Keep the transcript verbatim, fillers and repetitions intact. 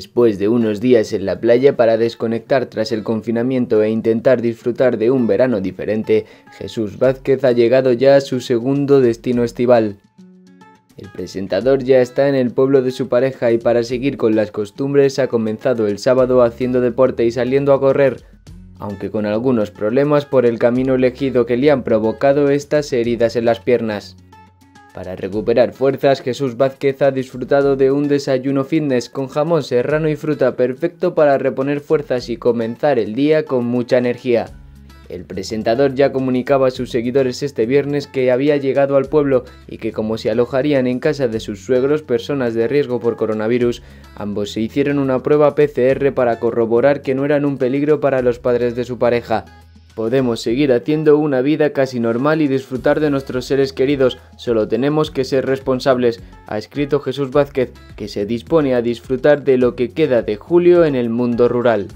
Después de unos días en la playa para desconectar tras el confinamiento e intentar disfrutar de un verano diferente, Jesús Vázquez ha llegado ya a su segundo destino estival. El presentador ya está en el pueblo de su pareja y para seguir con las costumbres ha comenzado el sábado haciendo deporte y saliendo a correr, aunque con algunos problemas por el camino elegido que le han provocado estas heridas en las piernas. Para recuperar fuerzas, Jesús Vázquez ha disfrutado de un desayuno fitness con jamón serrano y fruta, perfecto para reponer fuerzas y comenzar el día con mucha energía. El presentador ya comunicaba a sus seguidores este viernes que había llegado al pueblo y que, como se alojarían en casa de sus suegros personas de riesgo por coronavirus, ambos se hicieron una prueba P C R para corroborar que no eran un peligro para los padres de su pareja. Podemos seguir haciendo una vida casi normal y disfrutar de nuestros seres queridos, solo tenemos que ser responsables, ha escrito Jesús Vázquez, que se dispone a disfrutar de lo que queda de julio en el mundo rural.